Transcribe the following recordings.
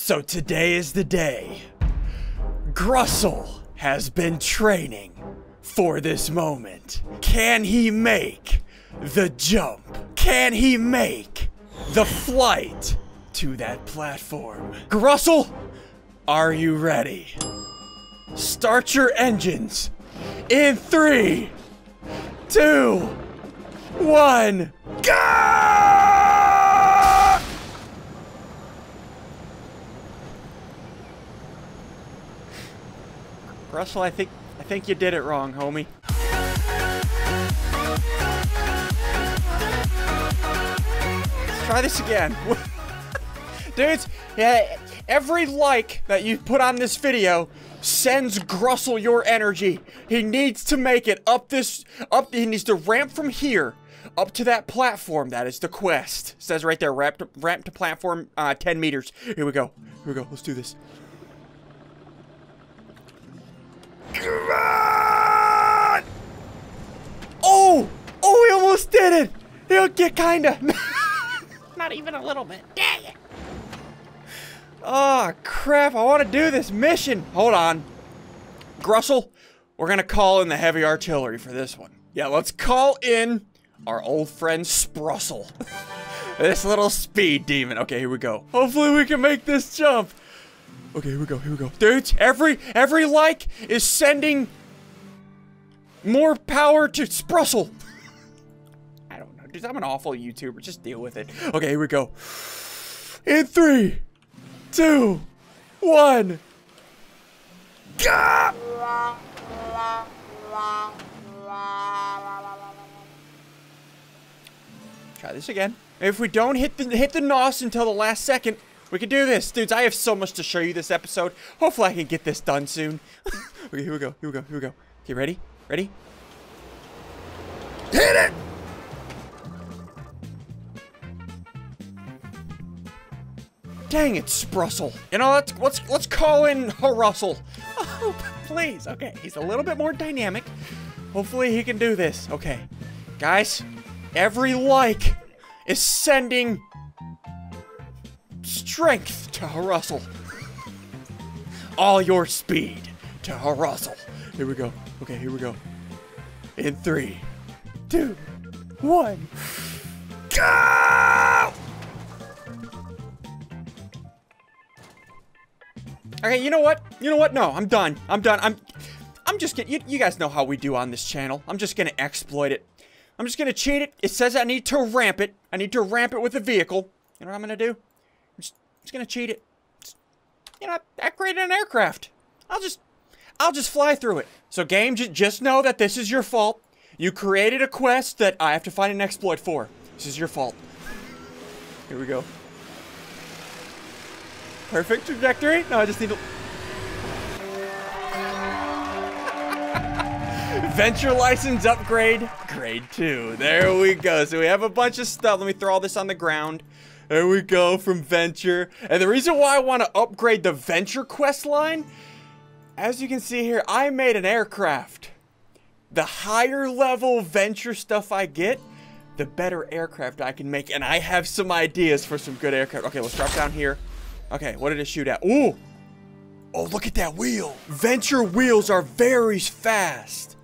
So today is the day. Grussell has been training for this moment. Can he make the jump? Can he make the flight to that platform? Grussell, are you ready? Start your engines in 3, 2, 1, go! Grussell, I think you did it wrong, homie. Let's try this again. Dudes, yeah, every like that you put on this video sends Grussell your energy. He needs to make it up this, he needs to ramp from here up to that platform. That is the quest. It says right there, ramp to platform 10 meters. Here we go, let's do this. Come on! Oh! Oh, he almost did it! Yeah, kinda. Not even a little bit. Dang it! Oh, crap. I want to do this mission. Hold on. Grussell, we're gonna call in the heavy artillery for this one. Yeah, let's call in our old friend Sprussell. This little speed demon. Okay, here we go. Hopefully we can make this jump. Okay, here we go, Dudes, every like is sending more power to Sprussell. I don't know, dude, I'm an awful YouTuber. Just deal with it. Okay, here we go. In 3, 2, 1. Gah! Try this again. If we don't hit the NOS until the last second, we can do this. Dudes, I have so much to show you this episode. Hopefully I can get this done soon. Okay, here we go, Okay, ready? Hit it! Dang it, Sprussell. You know, let's call in Harussell. Oh, please. Okay, he's a little bit more dynamic. Hopefully he can do this. Okay. Guys, every like is sending strength to Grussell. All your speed to Grussell. Here we go. Okay, here we go. In 3, 2, 1. Go! Okay, you know what? No, I'm done. I'm just gonna, you guys know how we do on this channel. I'm just gonna exploit it. I'm just gonna cheat it. It says I need to ramp it. I need to ramp it with a vehicle. You know what I'm gonna do? I'm just gonna cheat it. You know, I created an aircraft. I'll just fly through it. So game, just know that this is your fault. You created a quest that I have to find an exploit for. This is your fault. Here we go. Perfect trajectory. No, I just need to... Venture license upgrade, grade 2. There we go. So we have a bunch of stuff. Let me throw all this on the ground. There we go, from Venture. And the reason why I want to upgrade the Venture quest line, as you can see here, I made an aircraft. The higher level Venture stuff I get, the better aircraft I can make. And I have some ideas for some good aircraft. Okay, let's drop down here. Okay, what did it shoot at? Ooh! Oh, look at that wheel! Venture wheels are very fast.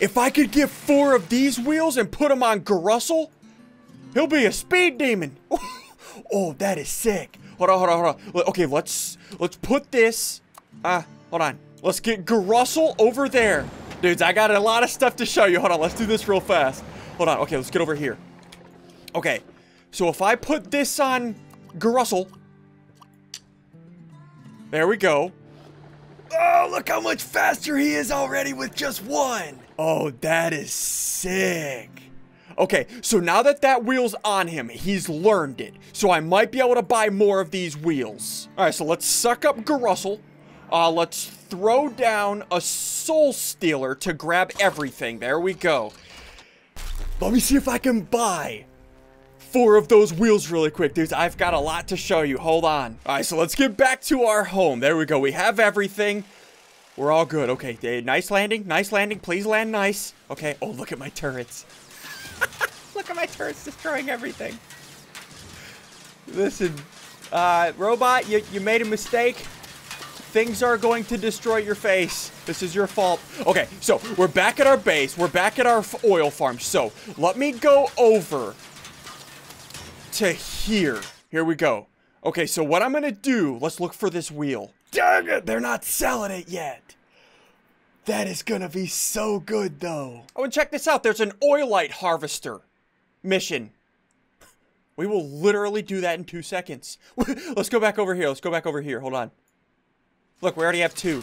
If I could get 4 of these wheels and put them on Grussell, he'll be a speed demon. Oh, that is sick. Hold on, Okay, let's put this. Hold on. Let's get Grussell over there. Dudes, I got a lot of stuff to show you. Hold on, let's do this real fast. Hold on. Okay, let's get over here. Okay. So if I put this on Grussell. There we go. Oh, look how much faster he is already with just 1. Oh, that is sick. Okay, so now that that wheel's on him, he's learned it. So I might be able to buy more of these wheels. All right, so let's suck up Grussell. Let's throw down a Soul Stealer to grab everything. There we go. Let me see if I can buy 4 of those wheels really quick, dudes. I've got a lot to show you. Hold on. All right, so let's get back to our home. There we go. We have everything. We're all good. Okay, nice landing. Please land nice. Okay. Oh, look at my turrets. Look at my turrets destroying everything. Listen, Robot, you made a mistake. Things are going to destroy your face. This is your fault. Okay, so we're back at our base. We're back at our oil farm. So let me go over to here. Here we go. Okay, so what I'm going to do, let's look for this wheel. Dang it, they're not selling it yet. That is going to be so good, though. Oh, and check this out. There's an oilite harvester mission. We will literally do that in 2 seconds. Let's go back over here. Let's go back over here. Hold on. Look, we already have two.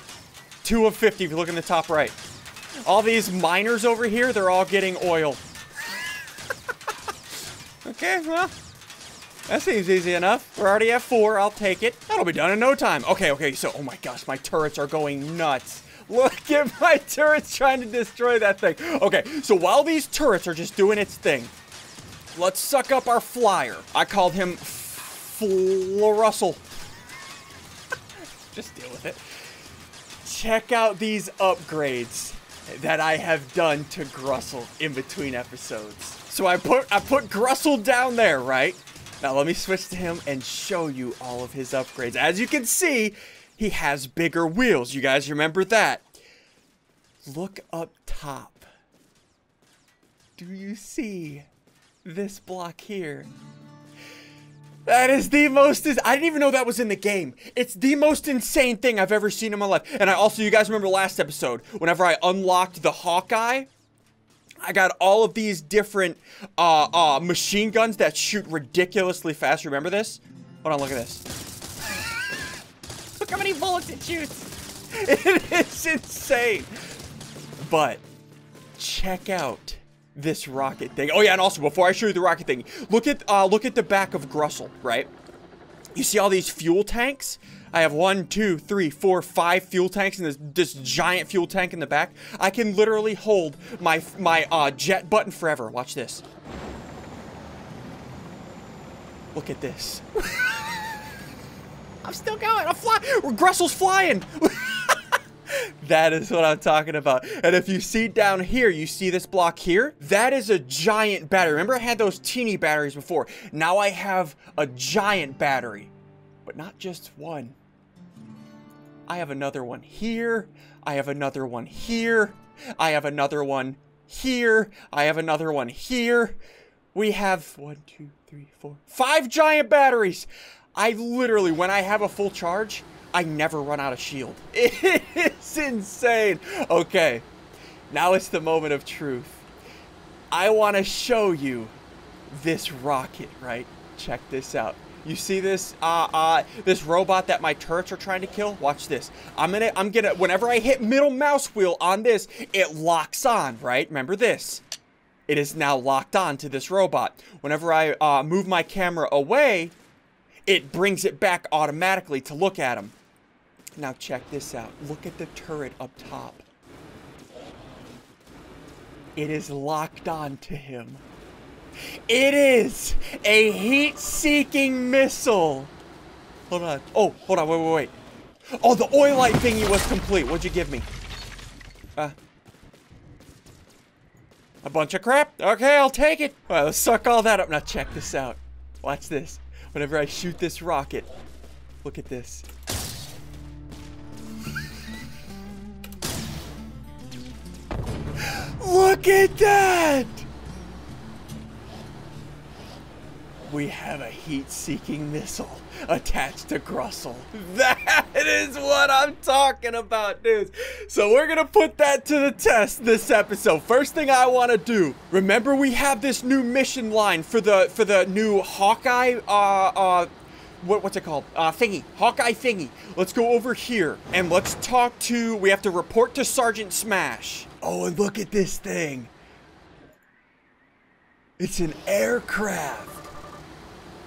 2 of 50 if you look in the top right. All these miners over here, they're all getting oil. Okay, well, that seems easy enough. We're already at 4. I'll take it. That'll be done in no time. Okay, okay, so, oh my gosh, my turrets are going nuts. Look at my turrets trying to destroy that thing. Okay, so while these turrets are just doing its thing, let's suck up our flyer. I called him Grussell. Just deal with it. Check out these upgrades that I have done to Grussell in between episodes. So I put Grussell down there, right? Now let me switch to him and show you all of his upgrades. As you can see, he has bigger wheels. You guys remember that? Look up top. Do you see this block here? That is the most, I didn't even know that was in the game. It's the most insane thing I've ever seen in my life. And I also, you guys remember last episode, whenever I unlocked the Hawkeye, I got all of these different machine guns that shoot ridiculously fast. Remember this? Hold on, look at this. Look how many bullets it shoots. It is insane. But check out this rocket thing. Oh yeah, and also before I show you the rocket thing, look at the back of Grussell, right? You see all these fuel tanks? I have 1, 2, 3, 4, 5 fuel tanks, and this giant fuel tank in the back. I can literally hold my jet button forever. Watch this. Look at this. I'm still going. I'm flying. Grussell's flying. That is what I'm talking about. And if you see down here, you see this block here? That is a giant battery. Remember I had those teeny batteries before. Now I have a giant battery, but not just one. I have another one here. I have another one here. I have another one here. I have another one here. We have 1, 2, 3, 4, 5 giant batteries. I literally, when I have a full charge, I never run out of shield. It's insane. Okay, now it's the moment of truth. I want to show you this rocket, right? Check this out. You see this this robot that my turrets are trying to kill? Watch this. I'm gonna whenever I hit middle mouse wheel on this, it locks on, right? Remember this? It is now locked on to this robot. Whenever I move my camera away, it brings it back automatically to look at him. Now check this out. Look at the turret up top. It is locked on to him. It is a heat-seeking missile. Hold on. Oh, hold on. Wait. Oh, the oilite thingy was complete. What'd you give me? A bunch of crap? Okay, I'll take it. All right, let's suck all that up. Now check this out. Watch this. Whenever I shoot this rocket, look at this. Look at that! We have a heat-seeking missile attached to Grussell. That is what I'm talking about, dudes. So we're going to put that to the test this episode. First thing I want to do, remember we have this new mission line for the new Hawkeye, what's it called? Thingy. Hawkeye thingy. Let's go over here and let's talk to, we have to report to Sergeant Smash. Oh, and look at this thing. It's an aircraft.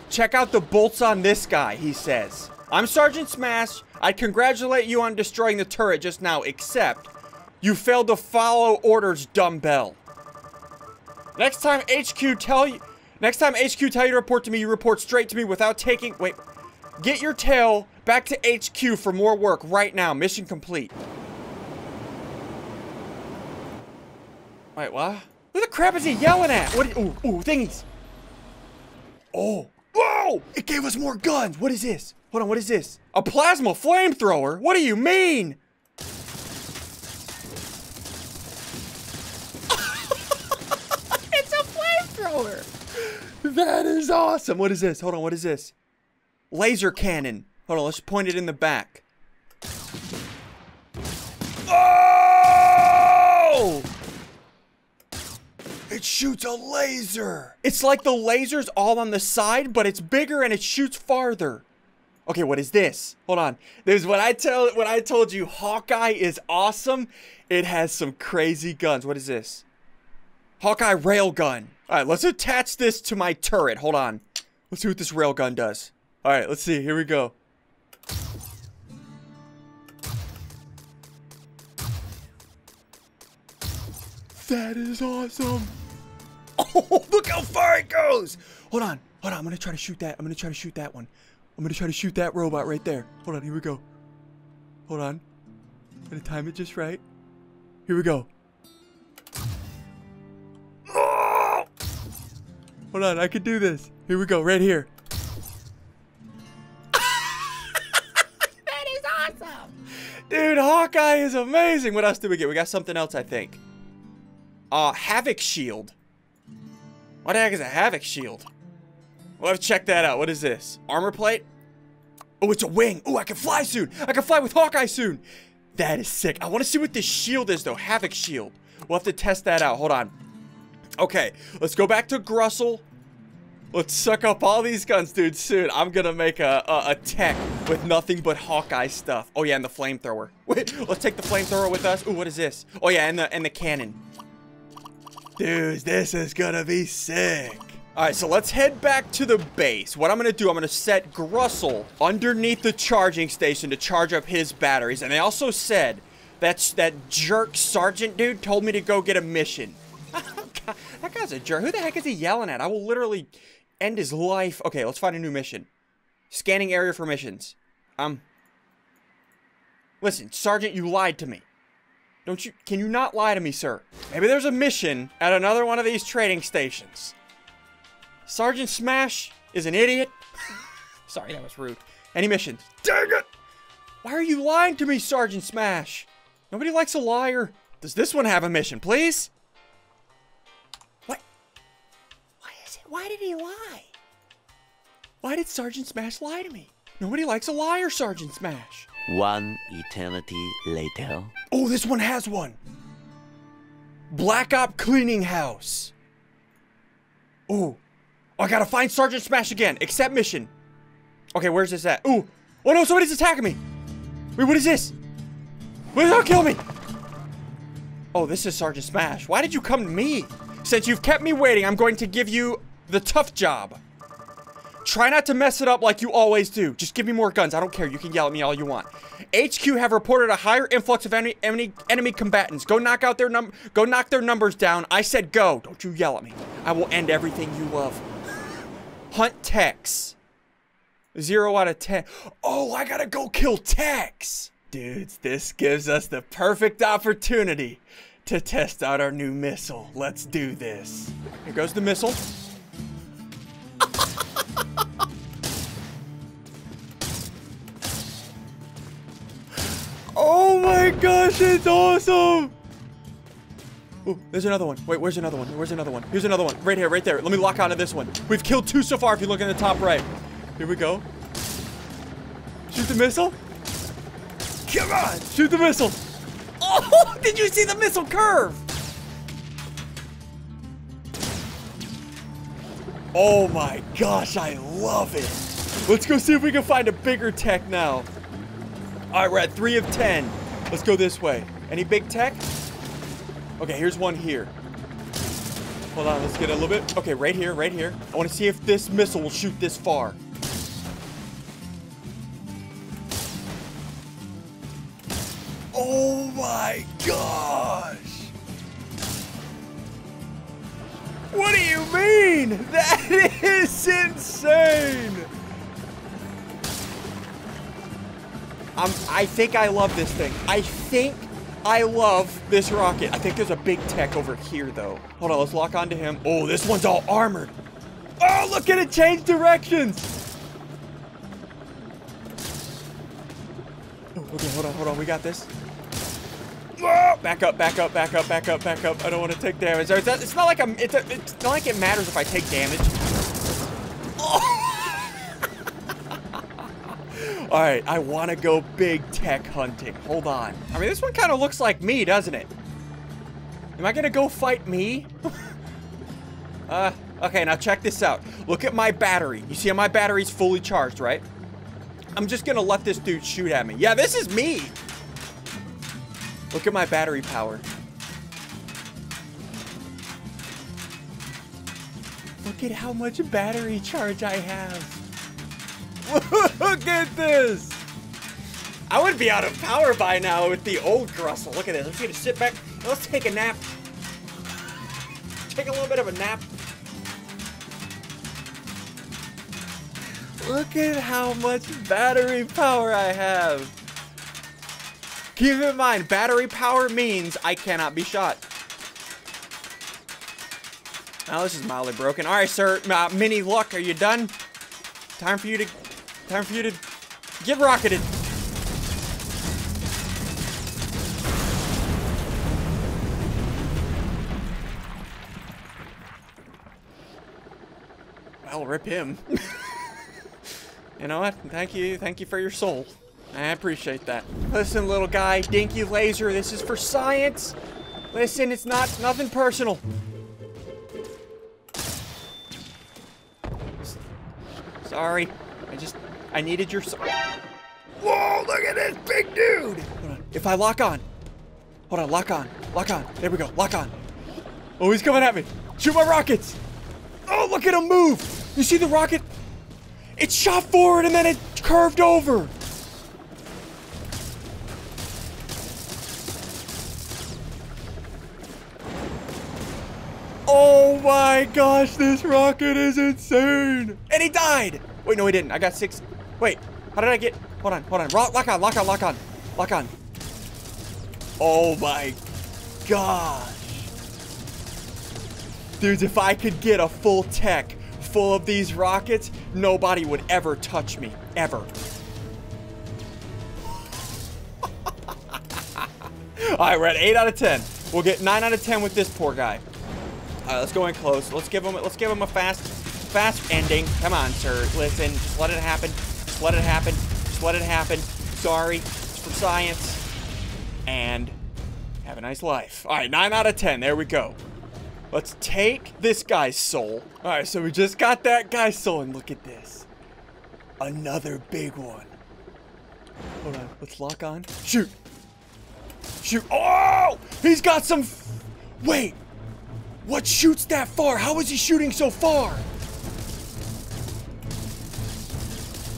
Check out the bolts on this guy, he says. I'm Sergeant Smash. I congratulate you on destroying the turret just now, except you failed to follow orders, dumbbell. Next time HQ tell you to report to me, you report straight to me without taking, wait. Get your tail back to HQ for more work right now. Mission complete. Wait, what? Who the crap is he yelling at? What? Ooh, thingies. Oh. Whoa! It gave us more guns. What is this? Hold on, what is this? A plasma flamethrower? What do you mean? It's a flamethrower. That is awesome. What is this? Hold on, what is this? Laser cannon. Hold on, let's point it in the back. Oh! It shoots a laser. It's like the laser's all on the side, but it's bigger and it shoots farther. Okay, what is this? Hold on. This is what I told you. Hawkeye is awesome. It has some crazy guns. What is this? Hawkeye railgun. All right, let's attach this to my turret. Hold on. Let's see what this railgun does. All right, let's see. Here we go. That is awesome. Oh, look how far it goes. Hold on. Hold on. I'm going to try to shoot that. I'm going to try to shoot that one. I'm going to try to shoot that robot right there. Hold on. Here we go. Hold on. I'm going to time it just right. Here we go. Oh! Hold on. I can do this. Here we go. Right here. Dude, Hawkeye is amazing. What else did we get? We got something else, I think. Havoc shield. What the heck is a havoc shield? We'll have to check that out. What is this? Armor plate? Oh, it's a wing. Oh, I can fly soon. I can fly with Hawkeye soon. That is sick. I want to see what this shield is, though. Havoc shield. We'll have to test that out. Hold on. Okay, let's go back to Grussell. Let's suck up all these guns, dude, soon. I'm gonna make a tech with nothing but Hawkeye stuff. Oh, yeah, and the flamethrower. Wait, let's take the flamethrower with us. Ooh, what is this? Oh, yeah, and the cannon. Dude, this is gonna be sick. All right, so let's head back to the base. What I'm gonna do, I'm gonna set Grussell underneath the charging station to charge up his batteries. And they also said that jerk sergeant dude told me to go get a mission. God, that guy's a jerk. Who the heck is he yelling at? I will literally... end his life. Okay, let's find a new mission. Scanning area for missions. Listen, Sergeant, you lied to me. Don't you... Can you not lie to me, sir? Maybe there's a mission at another one of these trading stations. Sergeant Smash is an idiot. Sorry, that was rude. Any missions? Dang it! Why are you lying to me, Sergeant Smash? Nobody likes a liar. Does this one have a mission, please? Why did he lie? Why did Sergeant Smash lie to me? Nobody likes a liar, Sergeant Smash. One eternity later. Oh, this one has one. Black Op Cleaning House. Ooh. Oh, I gotta find Sergeant Smash again. Accept mission. Okay, where's this at? Ooh. Oh no, somebody's attacking me. Wait, what is this? Wait, don't kill me. Oh, this is Sergeant Smash. Why did you come to me? Since you've kept me waiting, I'm going to give you... the tough job. Try not to mess it up like you always do. Just give me more guns. I don't care. You can yell at me all you want. HQ have reported a higher influx of enemy combatants. Go knock their numbers down. I said go. Don't you yell at me. I will end everything you love. Hunt Tex. 0 out of 10. Oh, I gotta go kill Tex. Dudes, this gives us the perfect opportunity to test out our new missile. Let's do this. Here goes the missile. Oh my gosh, it's awesome. Ooh, there's another one. Wait, where's another one? Where's another one? Here's another one. Right here, right there. Let me lock onto this one. We've killed 2 so far if you look in the top right. Here we go. Shoot the missile. Come on, shoot the missile. Oh, did you see the missile curve? Oh my gosh, I love it. Let's go see if we can find a bigger tech now. All right, we're at 3 of 10. Let's go this way. Any big tech? Okay, here's one here. Hold on, let's get a little bit. Okay, right here, right here. I want to see if this missile will shoot this far. Oh my gosh! What do you mean? That is insane! I think I love this thing. I think I love this rocket. I think there's a big tech over here, though. Hold on, let's lock onto him. Oh, this one's all armored. Oh, look at it change directions. Oh, okay, hold on. We got this. Whoa! Back up. I don't want to take damage. It's not like it's not like it matters if I take damage. All right, I want to go big tech hunting. Hold on. I mean, this one kind of looks like me, doesn't it? Am I going to go fight me? Okay, now check this out. Look at my battery. You see how my battery's fully charged, right? I'm just going to let this dude shoot at me. Yeah, this is me. Look at my battery power. Look at how much battery charge I have. Look at this! I would be out of power by now with the old Grussell. Look at this. I'm just gonna sit back. Let's take a nap. Take a little bit of a nap. Look at how much battery power I have. Keep in mind, battery power means I cannot be shot. Now, this is mildly broken. All right, sir. Mini luck. Are you done? Time for you to get rocketed. I'll rip him. You know what? Thank you for your soul. I appreciate that. Listen, little guy, Dinky Laser, this is for science. Listen, it's nothing personal. Sorry, I needed your... Whoa, look at this big dude! Hold on. If I lock on. Hold on, lock on. There we go, lock on. Oh, he's coming at me. Shoot my rockets! Oh, look at him move! You see the rocket? It shot forward and then it curved over. Oh my gosh, this rocket is insane! And he died! Wait, no, he didn't. I got 6. Wait, how did I get... Hold on. Lock on. Oh my gosh. Dudes, if I could get a full tech full of these rockets, nobody would ever touch me. Ever. All right, we're at 8 out of 10. We'll get 9 out of 10 with this poor guy. All right, let's go in close. Let's give him a fast ending. Come on, sir. Listen, just let it happen. Sorry, it's for science. And have a nice life. All right, 9 out of 10. There we go. Let's take this guy's soul. All right, so we just got that guy's soul, and look at this. Another big one. Hold on. Let's lock on. Shoot. Oh, he's got some... Wait. What shoots that far? How is he shooting so far?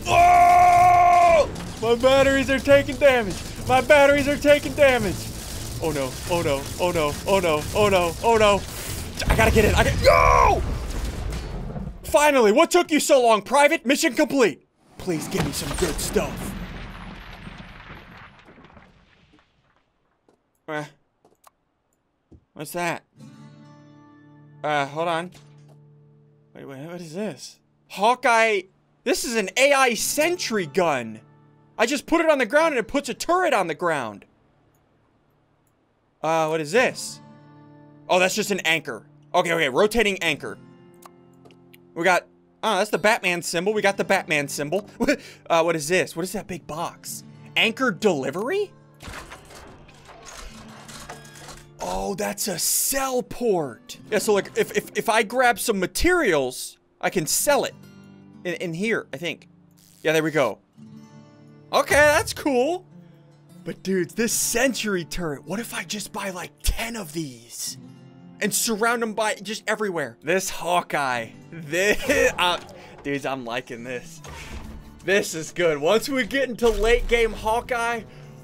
Oh! My batteries are taking damage. Oh no, oh no. I gotta get in. No! Finally, what took you so long, Private? Mission complete. Please give me some good stuff. What's that? Hold on. Wait, what is this? Hawkeye, this is an AI sentry gun. I just put it on the ground and it puts a turret on the ground. What is this? Oh, that's just an anchor. Okay, rotating anchor. We got, that's the Batman symbol. What is this? What is that big box? Anchor delivery? Oh, that's a sell port. Yeah, so like if I grab some materials, I can sell it in here, I think. Yeah, there we go. Okay, that's cool. But dudes, this sentry turret, what if I just buy like 10 of these and surround them by just everywhere? This Hawkeye, dudes, I'm liking this. This is good. Once we get into late game Hawkeye,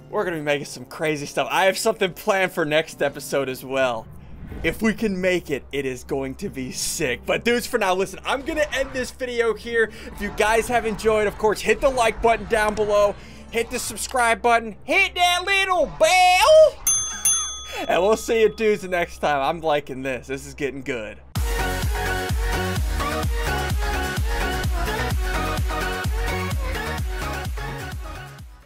we're going to be making some crazy stuff. I have something planned for next episode as well. If we can make it, it is going to be sick. But dudes, for now, listen, I'm going to end this video here. If you guys have enjoyed, of course, hit the like button down below. Hit the subscribe button. Hit that little bell. And we'll see you dudes next time. I'm liking this. This is getting good.